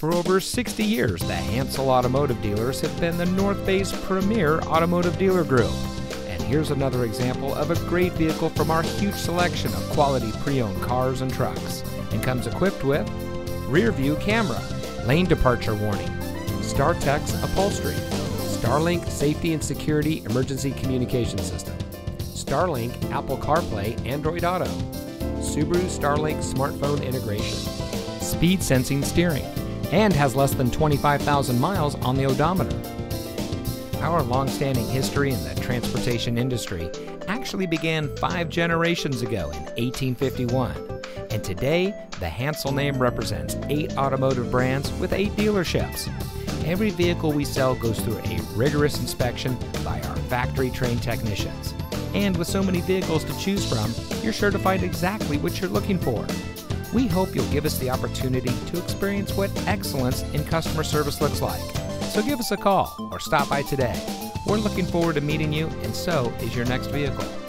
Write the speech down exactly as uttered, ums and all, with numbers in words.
For over sixty years, the Hansel Automotive Dealers have been the North Bay's premier automotive dealer group. And here's another example of a great vehicle from our huge selection of quality pre-owned cars and trucks. And comes equipped with rear view camera, lane departure warning, StarTech upholstery, Starlink safety and security emergency communication system, Starlink Apple CarPlay Android Auto, Subaru Starlink smartphone integration, speed sensing steering, and has less than twenty-five thousand miles on the odometer. Our long-standing history in the transportation industry actually began five generations ago in eighteen fifty-one, and today the Hansel name represents eight automotive brands with eight dealerships. Every vehicle we sell goes through a rigorous inspection by our factory-trained technicians. And with so many vehicles to choose from, you're sure to find exactly what you're looking for. We hope you'll give us the opportunity to experience what excellence in customer service looks like. So give us a call or stop by today. We're looking forward to meeting you, and so is your next vehicle.